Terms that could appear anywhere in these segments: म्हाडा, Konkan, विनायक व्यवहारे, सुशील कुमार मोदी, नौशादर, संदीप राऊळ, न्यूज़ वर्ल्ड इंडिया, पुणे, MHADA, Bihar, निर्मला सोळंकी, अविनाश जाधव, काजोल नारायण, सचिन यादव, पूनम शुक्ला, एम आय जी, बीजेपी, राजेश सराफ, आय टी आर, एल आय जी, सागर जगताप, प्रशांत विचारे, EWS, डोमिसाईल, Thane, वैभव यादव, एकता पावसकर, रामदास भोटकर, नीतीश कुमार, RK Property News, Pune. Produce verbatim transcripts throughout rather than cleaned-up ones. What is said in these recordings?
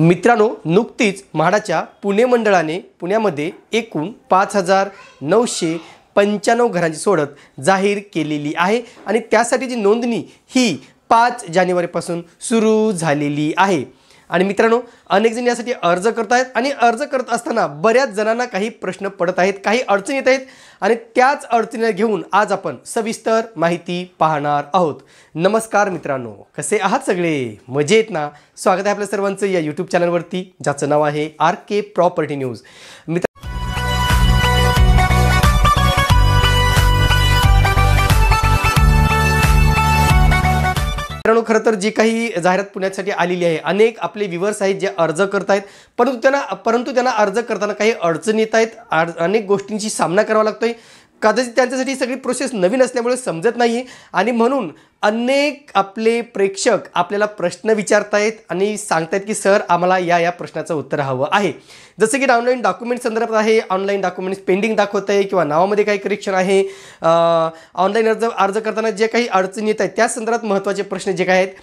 मित्रांनो, नुकतीच म्हाडाच्या पुणे मंडळाने पुण्यामध्ये एकूण पाच हजार नऊशे पंच्याण्णव घरांची सोडत जाहीर केलेली आहे आणि त्यासाठीची नोंदणी ही पाच जानेवारीपासून सुरू झालेली आहे। आणि मित्रांनो, अनेक जण यासाठी अर्ज करत आहेत आणि अर्ज करत असताना बऱ्याच जणांना काही प्रश्न पडत आहेत, काही अडचणी येत आहेत आणि त्याच अडचणीला घेऊन आज आपण सविस्तर माहिती पाहणार आहोत। नमस्कार मित्रांनो, कसे आहात सगळे? मजेत ना? स्वागत आहे आपल्या सर्वांचं या यूट्यूब चॅनलवरती, ज्याचं नाव आहे आर के प्रॉपर्टी न्यूज। मित्र मित्रांनो, खरं तर जी काही जाहिरात पुण्यासाठी आलेली आहे, अनेक आपले व्यूअर्स आहेत जे अर्ज करत आहेत, परंतु त्यांना परंतु त्यांना अर्ज करताना काही अडचणी येत आहेत, अनेक गोष्टींची सामना करावा लागतोय। कदाचित त्यांच्यासाठी सगळी प्रोसेस नवीन असल्यामुळे समजत नाही आणि म्हणून अनेक आपले प्रेक्षक आपल्याला प्रश्न विचारतायत आणि सांगतायत की सर, आम्हाला या या प्रश्नाचं उत्तर हवं आहे। जसं की ऑनलाईन डॉक्युमेंट संदर्भात आहे, ऑनलाईन डॉक्युमेंट्स पेंडिंग दाखवत आहे किंवा नावामध्ये काही करेक्शन आहे, ऑनलाईन अर्ज अर्ज करताना जे काही अडचणी येत आहेत त्या संदर्भात महत्त्वाचे प्रश्न जे काय आहेत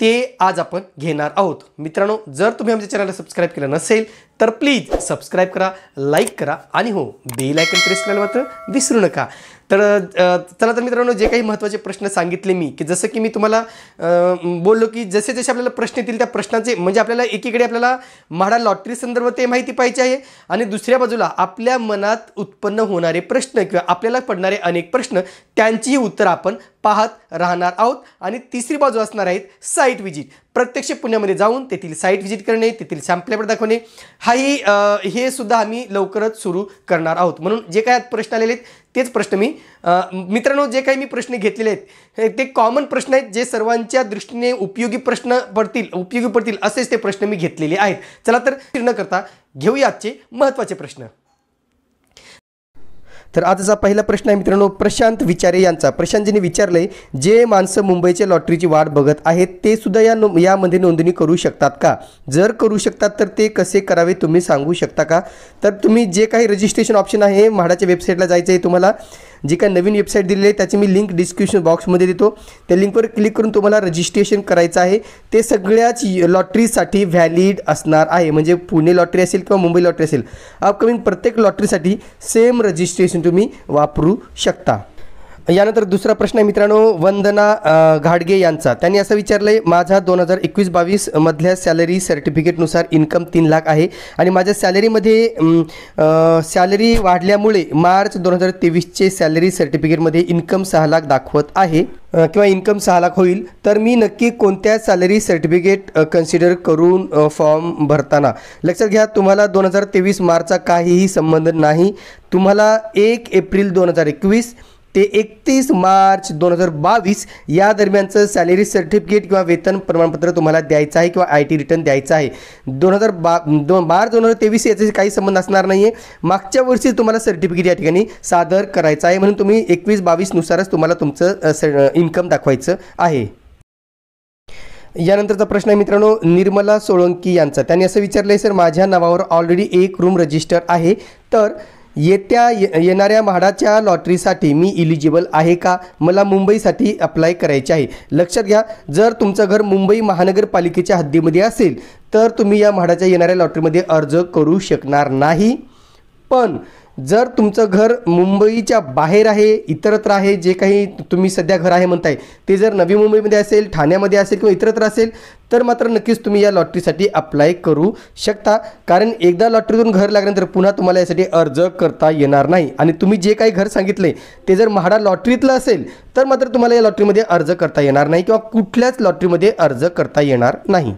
ते आज आपण घेणार आहोत। मित्रांनो, जर तुम्ही आमच्या चॅनलला सबस्क्राईब केलं नसेल तर प्लीज सबस्क्राईब करा, लाईक करा आणि हो, बेल आयकॉन प्रेस करायला मात्र विसरू नका। तर चला तर मित्रांनो, जे काही महत्त्वाचे प्रश्न सांगितले मी, की जसं की मी तुम्हाला बोललो की जसे जसे आपल्याला प्रश्न येतील त्या प्रश्नाचे म्हणजे आपल्याला एकीकडे आपल्याला म्हाडा लॉटरी संदर्भात ते माहिती पाहिजे आहे आणि दुसऱ्या बाजूला आपल्या मनात उत्पन्न होणारे प्रश्न किंवा आपल्याला पडणारे अनेक प्रश्न त्यांचीही उत्तरं आपण पाहत राहणार आहोत। आणि तिसरी बाजू असणार आहेत साईट विजिट, प्रत्यक्ष पुण्यामध्ये जाऊन तेथील साईट व्हिजिट करणे, तेथील सॅम्पल दाखवणे, हाही हे सुद्धा आम्ही लवकरच सुरू करणार आहोत। म्हणून जे काय प्रश्न आलेले आहेत तेच प्रश्न मी मित्रांनो जे काही मी प्रश्न घेतलेले आहेत ते कॉमन प्रश्न आहेत, जे सर्वांच्या दृष्टीने उपयोगी प्रश्न पडतील उपयोगी पडतील असेच ते प्रश्न मी घेतलेले आहेत। चला तर न करता घेऊया आजचे महत्त्वाचे प्रश्न। तर आजचा पहिला प्रश्न आहे मित्रांनो, प्रशांत विचारे यांचा। प्रशांतजीने विचारले, जे माणसं मुंबईच्या लॉटरीची वाट बघत आहेत ते सुद्धा या नो यामध्ये नोंदणी करू शकतात का? जर करू शकतात तर ते कसे करावे तुम्ही सांगू शकता का? तर तुम्ही जे काही रजिस्ट्रेशन ऑप्शन आहे, म्हाडाच्या वेबसाईटला जायचं आहे, तुम्हाला जी काही नवीन वेबसाईट दिलेली आहे त्याची मी लिंक डिस्क्रिप्शन बॉक्समध्ये देतो, त्या लिंकवर क्लिक करून तुम्हाला रजिस्ट्रेशन करायचं आहे। ते सगळ्याच लॉटरीसाठी व्हॅलिड असणार आहे, म्हणजे पुणे लॉटरी असेल किंवा मुंबई लॉटरी असेल, अपकमिंग प्रत्येक लॉटरीसाठी सेम रजिस्ट्रेशन तुम्ही वापरू शकता। यानंतर दुसरा प्रश्न आहे मित्रांनो, वंदना घाडगे यांचा। त्यांनी असं विचारलं आहे, माझा दोन हजार एकवीस बावीस मधल्या सॅलरी सर्टिफिकेटनुसार इन्कम तीन लाख आहे आणि माझ्या सॅलरीमध्ये सॅलरी वाढल्यामुळे मार्च दोन हजार तेवीसचे सॅलरी सर्टिफिकेटमध्ये इन्कम सहा लाख दाखवत आहे किंवा इन्कम सहा लाख होईल, तर मी नक्की कोणत्या सॅलरी सर्टिफिकेट कन्सिडर करून फॉर्म भरताना? लक्षात घ्या, तुम्हाला दोन हजार तेवीस मार्चचा काहीही संबंध नाही। तुम्हाला एक एप्रिल दोन हजार एकवीस ते एकतीस मार्च दोन हजार बावीस या दरम्यानचं सॅलरी सर्टिफिकेट किंवा वेतन प्रमाणपत्र तुम्हाला द्यायचं आहे किंवा आय टी रिटर्न द्यायचं आहे। दोन हजार बा दो मार्च दोन हजार तेवीस याचा काही संबंध असणार नाही आहे, मागच्या वर्षी तुम्हाला सर्टिफिकेट या ठिकाणी सादर करायचं आहे, म्हणून तुम्ही एकवीस बावीसनुसारच तुम्हाला तुमचं इन्कम दाखवायचं आहे। यानंतरचा प्रश्न आहे मित्रांनो, निर्मला सोळंकी यांचा। त्यांनी असं विचारलं आहे, सर माझ्या नावावर ऑलरेडी एक रूम रजिस्टर आहे, तर येत्या येणाऱ्या म्हाडाच्या लॉटरीसाठी मी इलिजिबल आहे का? मला मुंबईसाठी अप्लाय करायचे आहे। लक्षात घ्या, जर तुमचं घर मुंबई महानगरपालिकेच्या हद्दीमध्ये असेल तर तुम्ही या म्हाडाच्या येणाऱ्या लॉटरीमध्ये अर्ज करू शकणार नाही, पण जर तुमचं घर मुंबईच्या बाहेर आहे, इतरत्र आहे, जे काही तुम्ही सध्या घर आहे म्हणताय ते जर नवी मुंबईमध्ये असेल, ठाण्यामध्ये असेल किंवा इतरत्र असेल तर मात्र नक्कीच तुम्ही या लॉटरीसाठी अप्लाय करू शकता, कारण एकदा लॉटरीतून घर लागल्यानंतर पुन्हा तुम्हाला यासाठी अर्ज करता येणार नाही। आणि तुम्ही जे काही घर सांगितले ते जर म्हाडा लॉटरीतलं असेल तर मात्र तुम्हाला या लॉटरीमध्ये अर्ज करता येणार नाही किंवा कुठल्याच लॉटरीमध्ये अर्ज करता येणार नाही।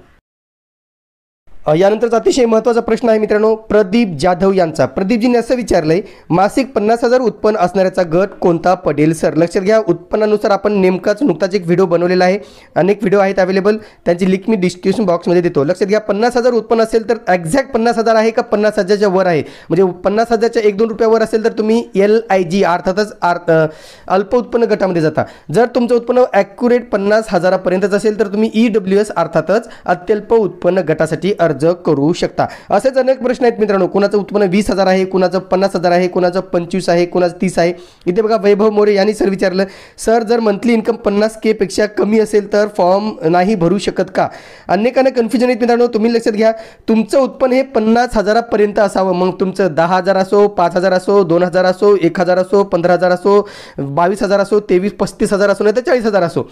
यानंतरचा अतिशय महत्त्वाचा प्रश्न आहे मित्रांनो, प्रदीप जाधव यांचा। प्रदीपजीने असं विचारलं आहे, मासिक पन्नास हजार उत्पन्न असणाऱ्याचा गट कोणता पडेल सर? लक्षात घ्या, उत्पन्नानुसार आपण नेमकाच नुकताच एक व्हिडिओ बनवलेला आहे, अनेक व्हिडिओ आहेत अवेलेबल, त्यांची लिंक मी डिस्क्रिप्शन बॉक्समध्ये देतो। लक्षात घ्या, पन्नास हजार उत्पन्न असेल तर एक्झॅक्ट पन्नास हजार आहे का पन्नास हजारच्या वर आहे, म्हणजे पन्नास हजारच्या एक दोन रुपयावर असेल तर तुम्ही एल आय जी अर्थातच आर अल्प उत्पन्न गटामध्ये जाता। जर तुमचं उत्पन्न ॲक्युरेट पन्नास हजारापर्यंतच असेल तर तुम्ही ई डब्ल्यू एस अर्थातच अत्यल्प उत्पन्न गटासाठी अर्ज अर्ज करू शकता। असेच अनेक प्रश्न आहेत मित्रांनो, कुणाचं उत्पन्न वीस हजार आहे, कुणाचं पन्नास हजार आहे, कुणाचं पंचवीस आहे, कुणाचं तीस आहे। इथे बघा वैभव मोरे यांनी सर विचारलं, सर जर मंथली इन्कम पन्नास के पेक्षा कमी असेल तर फॉर्म नाही भरू शकत का? अनेकांना कन्फ्युजन आहेत मित्रांनो, तुम्ही लक्षात घ्या तुमचं उत्पन्न हे पन्नास हजारापर्यंत असावं, मग तुमचं दहा हजार असो, पाच हजार असो, दोन हजार असो, एक हजार असो, पंधरा हजार असो, बावीस हजार असो, तेवीस पस्तीस हजार असो, नाही तर चाळीस हजार असो,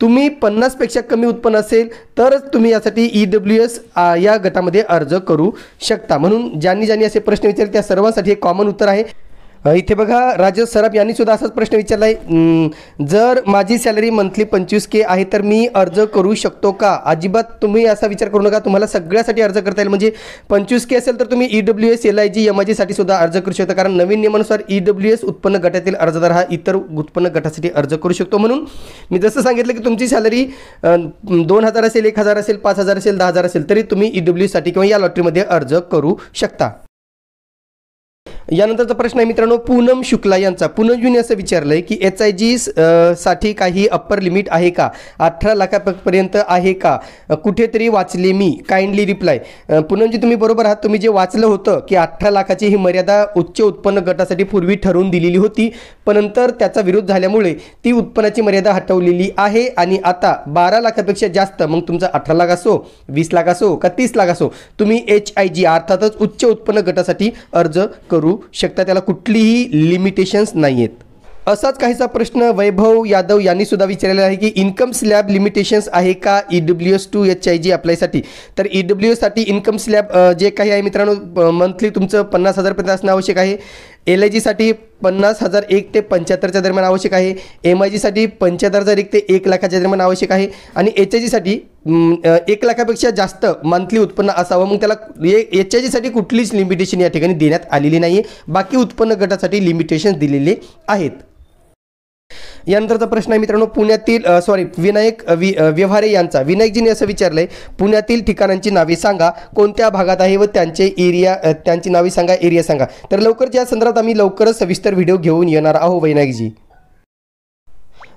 तुम्ही पन्नास पेक्षा कमी उत्पन्न असेल तरच तुम्ही यासाठी ईडब्ल्यूएस या गटामध्ये अर्ज करू शकता। म्हणून ज्यांनी ज्यांनी असे प्रश्न विचारले त्या सर्वांसाठी एक कॉमन उत्तर आहे। इथे बघा राजेश सराफ यांनी सुद्धा असाच प्रश्न विचारला आहे, जर माझी सॅलरी मंथली पंचवीस के आहे तर मी अर्ज करू शकतो का? अजिबात तुम्ही असा विचार करू नका, तुम्हाला सगळ्यासाठी अर्ज करता येईल। म्हणजे पंचवीस के असेल तर तुम्ही EWS, एल आय जी, M I जीसाठी सुद्धा अर्ज करू शकता, कारण नवीन नियमानुसार ईडब्ल्यूएस उत्पन्न गटातील अर्जदार हा इतर उत्पन्न गटासाठी अर्ज करू शकतो। म्हणून मी जसं सांगितलं की तुमची सॅलरी दोन हजार असेल, एक हजार असेल, पाच हजार असेल, दहा हजार असेल तरी तुम्ही ईडब्ल्यूएससाठी किंवा या लॉटरीमध्ये अर्ज करू शकता। यानंतरचा प्रश्न आहे मित्रांनो पूनम शुक्ला यांचा। पूनम यांनी असं विचारलं आहे की एच आय जी साठी काही अप्पर लिमिट आहे का? अठरा लाखापर्यंत आहे का? कुठेतरी वाचले मी, काइंडली रिप्लाय। पूनमजी तुम्ही बरोबर आहात, तुम्ही जे वाचलं होतं की अठरा लाखाची ही मर्यादा उच्च उत्पन्न गटासाठी पूर्वी ठरवून दिलेली होती, पण नंतर त्याचा विरोध झाल्यामुळे ती उत्पन्नाची मर्यादा हटवलेली आहे आणि आता बारा लाखापेक्षा जास्त, मग तुमचा अठरा लाख असो, वीस लाख असो का तीस लाख असो, तुम्ही एच आय जी अर्थातच उच्च उत्पन्न गटासाठी अर्ज करू शकता, त्याला कुठलीही लिमिटेशन्स नाहीयेत। असाच काहीसा प्रश्न वैभव यादव यांनी सुद्धा विचारलेला आहे की इन्कम स्लॅब लिमिटेशन्स आहे का EWS to H I G अप्लायसाठी? तर ईडब्ल्यूएससाठी इन्कम स्लॅब जे काही आहे मित्रांनो मंथली तुमचं पन्नास हजारपर्यंत असणं आवश्यक आहे, एल आय जीसाठी पन्नास हजार एक ते पंच्याहत्तरच्या दरम्यान आवश्यक आहे, एम आय जीसाठी पंच्याहत्तर हजार एक ते एक लाखाच्या दरम्यान आवश्यक आहे आणि एच आय जीसाठी एक लाखापेक्षा जास्त मंथली उत्पन्न असावं। मग त्याला एच आय जीसाठी कुठलीच लिमिटेशन या ठिकाणी देण्यात आलेली नाही आहे, बाकी उत्पन्न गटासाठी लिमिटेशन्स दिलेले आहेत। यानंतरचा प्रश्न आहे मित्रांनो पुण्यातील सॉरी विनायक वि व्यवहारे यांचा। विनायकजींनी असं विचारलं आहे, पुण्यातील ठिकाणांची नावे सांगा, कोणत्या भागात आहे व त्यांचे एरिया, त्यांची नावे सांगा, एरिया सांगा। तर लवकरच या संदर्भात आम्ही लवकरच सविस्तर व्हिडिओ घेऊन येणार आहोत विनायकजी।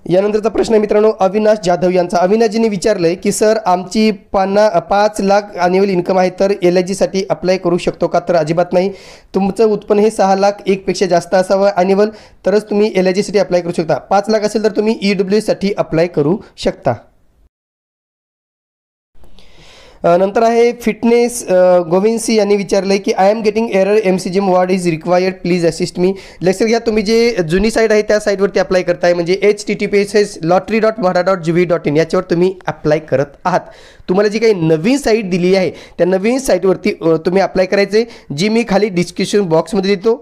यानंतरचा प्रश्न आहे मित्रांनो अविनाश जाधव यांचा। अविनाशजींनी विचारलं आहे की सर आमची पन्ना पाच लाख ॲन्युअल इन्कम आहे तर एल आय जीसाठी अप्लाय करू शकतो का? तर अजिबात नाही, तुमचं उत्पन्न हे सहा लाख एकपेक्षा जास्त असावं ॲन्युअल तरच तुम्ही एल आय जीसाठी अप्लाय करू शकता, पाच लाख असेल तर तुम्ही ई डब्ल्यू एससाठी अप्लाय करू शकता। नंतर आहे फिटनेस गोविंद सी यांनी विचारलं आहे की I am getting error M C gym ward is required please assist me. लक्षात घ्या तुम्ही जे जुनी साईट आहे त्या साईटवरती अप्लाय करताय, म्हणजे H T T P S S lottery dot म्हाडा dot G V dot in याच्यावर तुम्ही अप्लाय करत आहात। तुम्हाला जी काही नवीन साईट दिली आहे त्या नवीन साईटवरती तुम्ही अप्लाय करायचे, जी मी खाली डिस्क्रिप्शन बॉक्समध्ये देतो।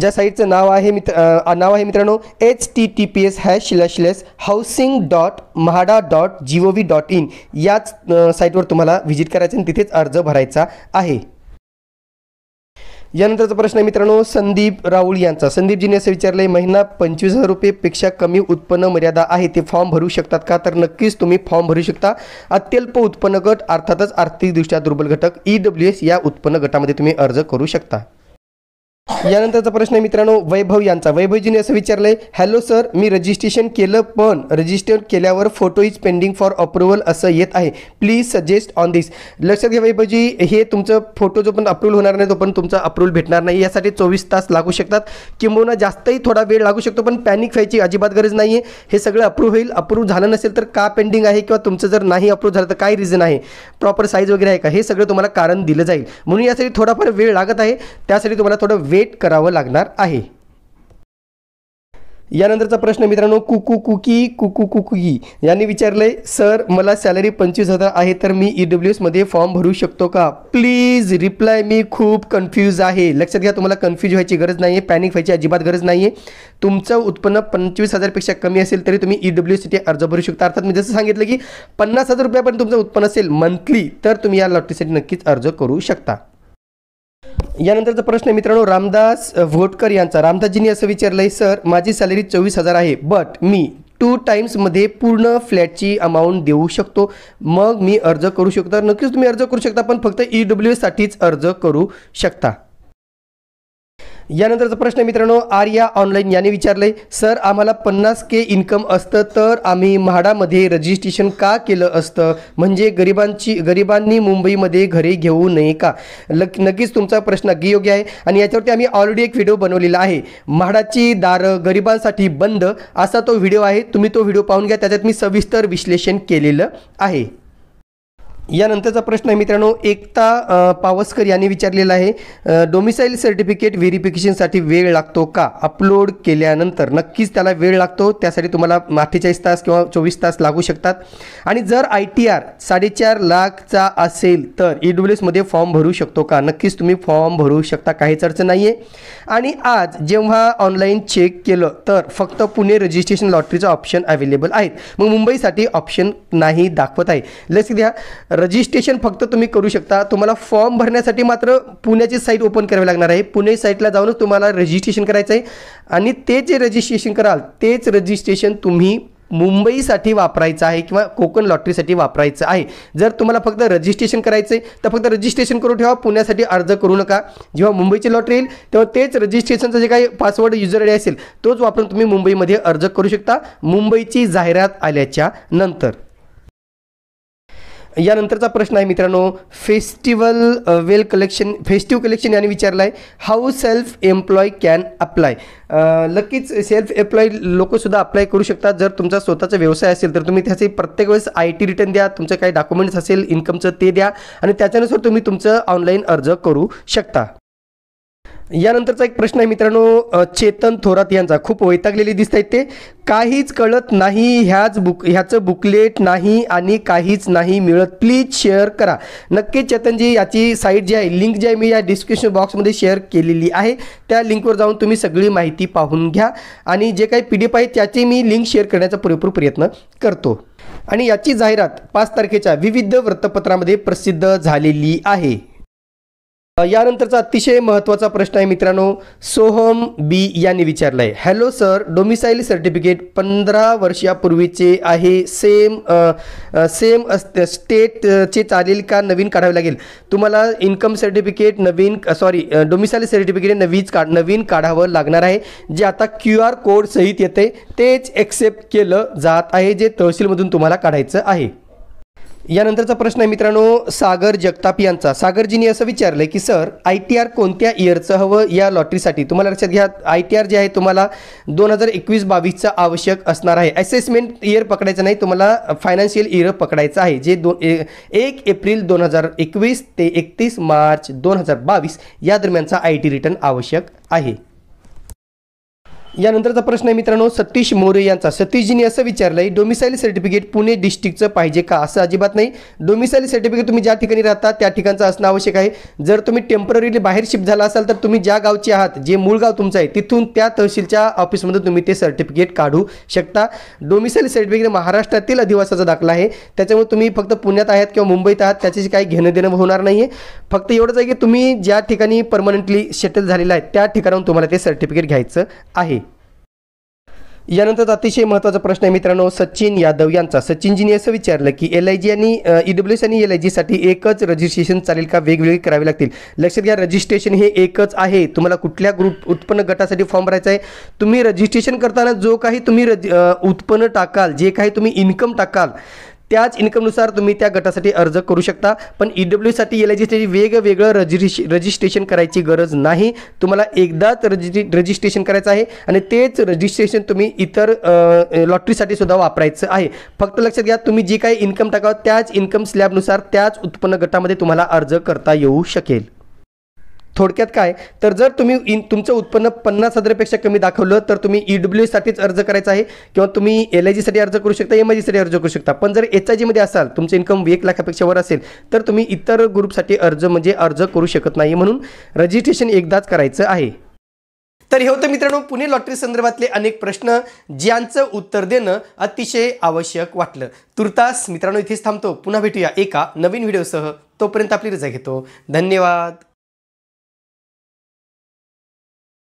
ज्या साईटचं नाव आहे मित्र नाव आहे मित्रांनो H T T P S hash slash housing dot म्हाडा dot G O V dot in याच साईटवर तुम्हाला व्हिजिट करायचं आणि तिथेच अर्ज भरायचा आहे। यानंतरचा प्रश्न आहे मित्रांनो संदीप राऊळ यांचा। संदीपजीने असं विचारलं आहे, महिना पंचवीस हजार रुपयेपेक्षा कमी उत्पन्न मर्यादा आहे ते फॉर्म भरू शकतात का? तर नक्कीच तुम्ही फॉर्म भरू शकता। अत्यल्प उत्पन्न गट अर्थातच आर्थिकदृष्ट्या दुर्बल घटक ई डब्ल्यू एस या उत्पन्न गटामध्ये तुम्ही अर्ज करू शकता। यानंतरचा प्रश्न आहे मित्रांनो वैभव यांचा। वैभवजीने असं विचारलं आहे, हॅलो सर मी रजिस्ट्रेशन केलं पण रजिस्टर केल्यावर photo is pending for approval असं येत आहे, प्लीज सजेस्ट ऑन दिस। लक्षात घ्या वैभवजी, हे तुमचं फोटो जो पण अप्रूव्हल होणार नाही तो पण तुमचा अप्रूव्हल भेटणार नाही, यासाठी चोवीस तास लागू शकतात किंबहुना जास्तही थोडा वेळ लागू शकतो, पण पॅनिक व्हायची अजिबात गरज नाही आहे। हे सगळं अप्रूव्ह होईल, अप्रूव्ह झालं नसेल तर का पेंडिंग आहे किंवा तुमचं जर नाही अप्रूव्ह झालं तर काय रिझन आहे, प्रॉपर साईज वगैरे आहे का, हे सगळं तुम्हाला कारण दिलं जाईल। म्हणून यासाठी थोडाफार वेळ लागत आहे, त्यासाठी तुम्हाला थोडं वेट करावं लागणार आहे। यानंतरचा प्रश्न मित्रांनो कुकू कुकी कुकू कुकी यांनी विचारले, सर मला सॅलरी पंचवीस हजार आहे तर मी ई डब्ल्यू एसमध्ये फॉर्म भरू शकतो का? प्लीज रिप्लाय मी खूप कन्फ्यूज आहे। लक्षात घ्या तुम्हाला कन्फ्यूज व्हायची गरज नाही आहे, पॅनिक व्हायची अजिबात गरज नाही आहे। तुमचं उत्पन्न पंचवीस हजारपेक्षा कमी असेल तरी तुम्ही ई डब्ल्यू एससाठी अर्ज भरू शकता। अर्थात मी जसं सांगितलं की पन्नास हजार रुपयापर्यंत तुमचं उत्पन्न असेल मंथली तर तुम्ही या लॉटरीसाठी नक्कीच अर्ज करू शकता। यानंतरचा प्रश्न आहे मित्रांनो रामदास भोटकर यांचा। रामदासजींनी असं विचारलं आहे, सर माझी सॅलरी चोवीस हजार आहे बट मी टू टाईम्समध्ये पूर्ण फ्लॅटची अमाऊंट देऊ शकतो, मग मी अर्ज करू शकतो? नक्कीच तुम्ही अर्ज करू शकता, पण फक्त ई डब्ल्यू एससाठीच अर्ज करू शकता। यानंतरचा प्रश्न मित्रांनो, आर्या ऑनलाइन याने विचारले, सर आम्हाला पन्नास के इन्कम असतं तर आम्ही म्हाडामध्ये रजिस्ट्रेशन का केलं असतं, म्हणजे गरिबांची गरिबांनी मुंबईमध्ये घरे घेऊ नये का? नक्कीच तुमचा प्रश्न अगदी योग्य आहे आणि याच्यावरती आम्ही ऑलरेडी एक व्हिडिओ बनवलेला आहे, म्हाडाची दारं गरिबांसाठी बंद, असा तो व्हिडिओ आहे, तुम्ही तो व्हिडिओ पाहून घ्या, त्याच्यात मी सविस्तर विश्लेषण केलेलं आहे। यानंतरचा प्रश्न आहे मित्रांनो, एकता पावसकर यांनी विचारलेला आहे, डोमिसाईल सर्टिफिकेट व्हेरिफिकेशनसाठी वेळ लागतो का अपलोड केल्यानंतर? नक्कीच त्याला वेळ लागतो, त्यासाठी तुम्हाला अठ्ठेचाळीस तास किंवा चोवीस तास लागू शकतात आणि जर आय टी आर साडेचार लाखचा असेल तर ई डब्ल्यू एसमध्ये फॉर्म भरू शकतो का? नक्कीच तुम्ही फॉर्म भरू शकता, काहीच अडचण नाही आहे। आणि आज जेव्हा ऑनलाईन चेक केलं तर फक्त पुणे रजिस्ट्रेशन लॉटरीचा ऑप्शन अवेलेबल आहेत, मग मुंबईसाठी ऑप्शन नाही दाखवत आहे। लक्ष द्या, रजिस्ट्रेशन फक्त तुम्ही करू शकता, तुम्हाला फॉर्म भरण्यासाठी मात्र पुण्याची साईट ओपन करावी लागणार आहे, पुणे साईटला जाऊनच तुम्हाला रजिस्ट्रेशन करायचं आहे आणि ते जे रजिस्ट्रेशन कराल तेच रजिस्ट्रेशन तुम्ही मुंबईसाठी वापरायचं आहे किंवा कोकण लॉटरीसाठी वापरायचं आहे। जर तुम्हाला फक्त रजिस्ट्रेशन करायचं आहे तर फक्त रजिस्ट्रेशन करून ठेवा, पुण्यासाठी अर्ज करू नका, जेव्हा मुंबईची लॉटरी येईल तेव्हा तेच रजिस्ट्रेशनचा जे काही पासवर्ड युजर आयडी असेल तोच वापरून तुम्ही मुंबईमध्ये अर्ज करू शकता, मुंबईची जाहिरात आल्याच्या नंतर। यानंतरचा प्रश्न आहे मित्रांनो, festival well collection festive collection यांनी विचारला आहे, how self employ can apply? नक्कीच सेल्फ एम्प्लॉय लोकसुद्धा अप्लाय करू शकतात, जर तुमचा स्वतःचा व्यवसाय असेल तर तुम्ही त्याचे प्रत्येक वेळेस आय टी रिटर्न द्या, तुमचं काही डॉक्युमेंट्स असेल इन्कमचं ते द्या आणि त्याच्यानुसार तुम्ही तुमचं ऑनलाईन अर्ज करू शकता। यानंतरचा एक प्रश्न आहे मित्रांनो, चेतन थोरात यांचा, खूप वैतागलेली दिसत आहेत ते, काहीच कळत नाही, ह्याच बुक ह्याचं बुकलेट नाही आणि काहीच नाही मिळत, प्लीज शेअर करा। नक्कीच चेतनजी, याची साईट जी आहे, लिंक जी आहे मी या डिस्क्रिप्शन बॉक्समध्ये शेअर केलेली आहे, त्या लिंकवर जाऊन तुम्ही सगळी माहिती पाहून घ्या आणि जे काही पी डी एफ आहे त्याची मी लिंक शेअर करण्याचा पुरेपूर प्रयत्न करतो आणि याची जाहिरात पाच तारखेच्या विविध वृत्तपत्रामध्ये प्रसिद्ध झालेली आहे। यानंतरचा अतिशय महत्त्वाचा प्रश्न आहे मित्रांनो, सोहम बी यांनी विचारला आहे, हॅलो सर, डोमिसाईल सर्टिफिकेट पंधरा वर्षापूर्वीचे आहे, सेम आ, सेम असते स्टेटचे चालेल का, नवीन काढावे लागेल? तुम्हाला इन्कम सर्टिफिकेट नवीन सॉरी डोमिसाईल सर्टिफिकेट नवीच काढ नवीन काढावं लागणार आहे, जे आता क्यू आर कोड सहित येते तेच एक्सेप्ट केलं जात आहे, जे तहसीलमधून तुम्हाला काढायचं आहे। यानंतरचा प्रश्न आहे मित्रांनो, सागर जगताप यांचा, सागरजींनी असं विचारलं की सर आय टी आर कोणत्या इयरचं हवं या लॉटरीसाठी? तुम्हाला लक्षात घ्या, आय टी आर जे आहे तुम्हाला दोन हजार एकवीस बावीसचा आवश्यक असणार आहे, असेसमेंट इयर पकडायचं नाही, तुम्हाला फायनान्शियल इयर पकडायचं आहे, जे दो एक एप्रिल दोन हजार एकवीस ते एकतीस मार्च दोन हजार बावीस या दरम्यानचा आय टी रिटर्न आवश्यक आहे। यानंतरचा प्रश्न आहे मित्रांनो, सतीश मोरे यांचा, सतीशजींनी असं विचारलं आहे, डोमिसाईल सर्टिफिकेट पुणे डिस्ट्रिक्टचं पाहिजे का? असं अजिबात नाही, डोमिसाईल सर्टिफिकेट तुम्ही ज्या ठिकाणी राहता त्या ठिकाणचं असणं आवश्यक आहे। जर तुम्ही टेम्पररीली बाहेर शिफ्ट झाला असाल तर तुम्ही ज्या गावचे आहात, जे मूळ गाव तुमचं आहे तिथून त्या तहसीलच्या ऑफिसमधून तुम्ही ते सर्टिफिकेट काढू शकता। डोमिसाईल सर्टिफिकेट महाराष्ट्रातील अधिवासाचा दाखला आहे, त्याच्यामुळे तुम्ही फक्त पुण्यात आहात किंवा मुंबईत आहात त्याच्याशी काही घेणं देणं होणार नाही आहे, फक्त एवढंच आहे की तुम्ही ज्या ठिकाणी परमनंटली सेटल झालेला आहे त्या ठिकाणाहून तुम्हाला ते सर्टिफिकेट घ्यायचं आहे। यानंतर अतिशय महत्त्वाचा प्रश्न आहे मित्रांनो, सचिन यादव यांचा, सचिनजींनी असं विचारलं की एल आय जी आणि ई डब्ल्यू एस आणि एल आय जीसाठी एकच रजिस्ट्रेशन चालेल का, वेगवेगळे करावे लागतील? लक्षात घ्या, रजिस्ट्रेशन हे एकच आहे, तुम्हाला कुठल्या ग्रुप उत्पन्न गटासाठी फॉर्म भरायचा आहे, तुम्ही रजिस्ट्रेशन करताना जो काही तुम्ही रज उत्पन्न टाकाल, जे काही तुम्ही इन्कम टाकाल त्याच इन्कमनुसार तुम्ही त्या गटासाठी अर्ज करू शकता, पण ई डब्ल्यूसाठी एल आय जीसाठी वेगवेगळं रजिश रजिस्ट्रेशन करायची गरज नाही, तुम्हाला एकदाच रजि रजिस्ट्रेशन करायचं आहे आणि तेच रजिस्ट्रेशन तुम्ही इतर लॉटरीसाठी सुद्धा वापरायचं आहे। फक्त लक्षात घ्या, तुम्ही जी काही इन्कम टाकावं त्याच इन्कम स्लॅबनुसार त्याच उत्पन्न गटामध्ये तुम्हाला अर्ज करता येऊ शकेल। थोडक्यात काय तर जर तुम्ही इन तुमचं उत्पन्न पन्नास हजारापेक्षा कमी दाखवलं तर तुम्ही ई डब्ल्यू एसाठीच अर्ज करायचा आहे किंवा तुम्ही एल आय जीसाठी अर्ज करू शकता, एम आय जीसाठी अर्ज करू शकता, पण जर एच आय जीमध्ये असाल, तुमचं इन्कम एक लाखापेक्षा वर असेल तर तुम्ही इतर ग्रुपसाठी अर्ज म्हणजे अर्ज करू शकत नाही, म्हणून रजिस्ट्रेशन एकदाच करायचं आहे। तर हे होतं मित्रांनो पुणे लॉटरी संदर्भातले अनेक प्रश्न, ज्यांचं उत्तर देणं अतिशय आवश्यक वाटलं। तुर्तास मित्रांनो इथेच थांबतो, पुन्हा भेटूया एका नवीन व्हिडिओसह, तोपर्यंत आपली रजा घेतो, धन्यवाद।